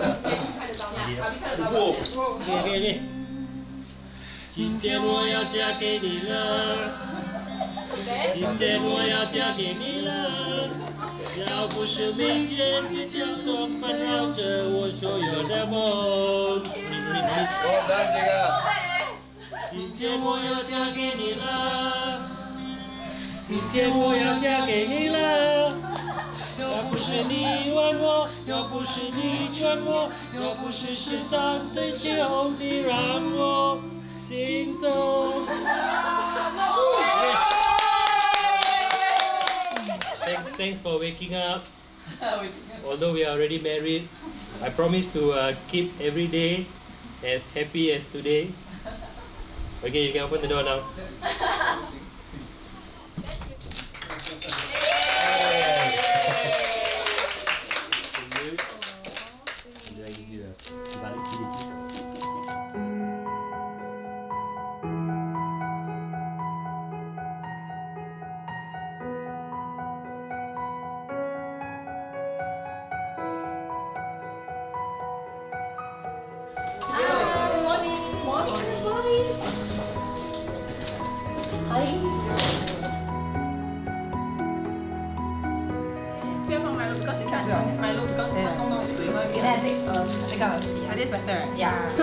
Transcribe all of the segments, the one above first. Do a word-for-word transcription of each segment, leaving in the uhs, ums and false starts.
今天我要嫁给你了，今天我要嫁给你了。要不是明天的交通烦扰着我所有的梦，今天我要嫁给你了，今天我要嫁给你了。要不是你问我，要不是你劝我，要不是适当的气候，你让我心动。Thanks, thanks for waking up. Although we are already married, I promise to uh, keep every day as happy as today. Okay, you can open the door now. Do I give you a balik kiri kiss? Milo because it's not enough sweet. Can I take a slice? That is better. Yeah. Can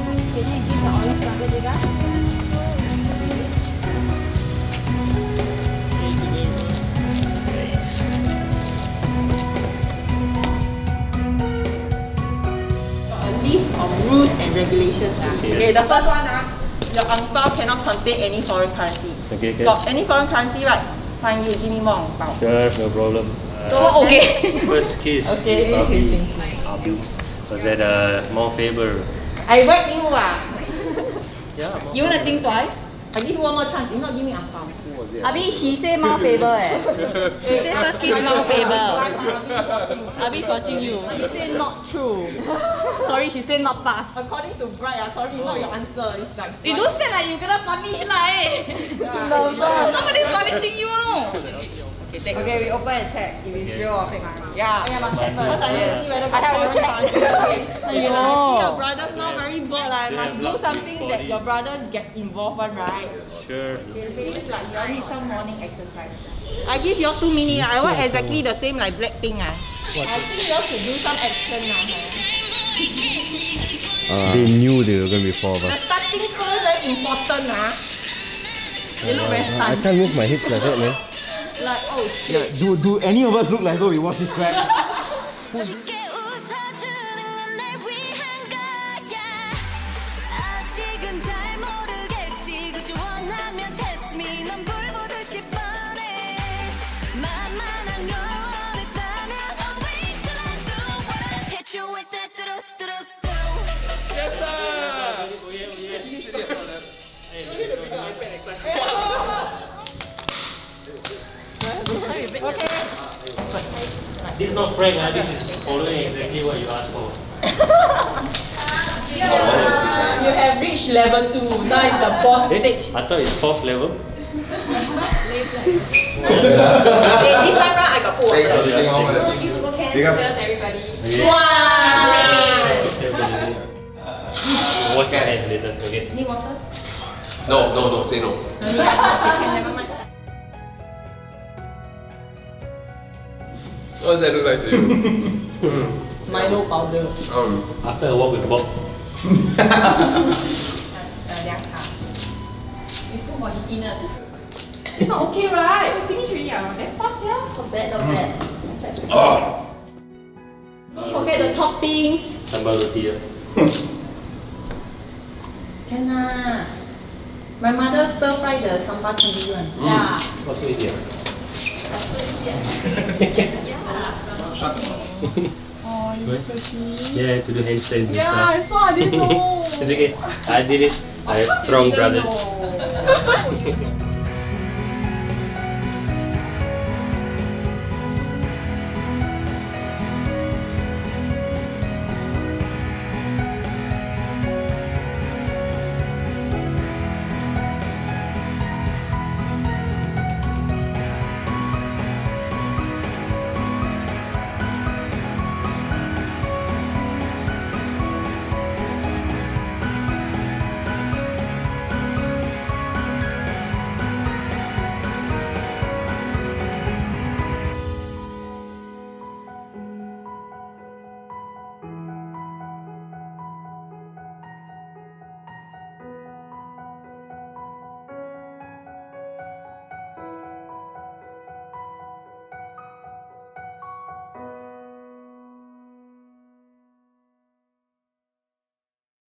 I give the olive to the Jega? A list of rules and regulations. Okay, the first one. Your ang bao cannot contain any foreign currency. Okay, okay. Got any foreign currency, right? Fine, you give me more ang bao. Sure, no problem. Uh, so, okay. First kiss. Okay, this is Abu. Was that uh, more favor? I whack you, ah. Yeah. You wanna think twice? I give you one more chance. If not, give me ang bao. Abi, he say more favor, eh? He say first kiss more favor. Abi is watching you. Abi say not true. Sorry, she said not pass. According to Bright, uh, sorry, not your answer. It's like you don't say like you're gonna punish lah, eh? No, nobody's punishing you, no. Okay, take. Okay, we open and check if it's real or fake. Yeah. Okay, I must check first. I have to check. Okay. You see your brother's not very bored, like must do something that your brothers get involved in, right? Sure. Okay, it's like you all need some morning exercise. I give you all two minutes. I want exactly the same like Blackpink, ah. I think you all should do some action now. Uh, they knew they were going to be four of us. The starting first is important, huh? They look very stunned. I can't move my hips like that, man. Like, oh shit. Yeah, do, do any of us look like oh, we watch this crap? Okay. This is not prank, uh, this is following exactly what you asked for. Yeah. You have reached level two, now it's the boss eh? stage. I thought it's fourth level. Okay, this time round I got pulled. Take off, take off. Cheers everybody. Wow! Water and later, okay? Need water? No, no, no, say no. Never mind. What does that look like to you? Milo powder. Um. After a walk with Bob. It's good for eatiness. It's not okay, right? We finish already, ah. Then fast, yeah. Not bad, not bad. Oh. Don't forget the toppings. Sambal roti, yeah. Can ah. My mother stir fry the sambal chili one. Mm. Yeah. What's with you? Oh, you're so cute. Yeah, to do handstand. Yeah, stuff. I saw. I didn't know. It's okay. I did it. I have strong brothers.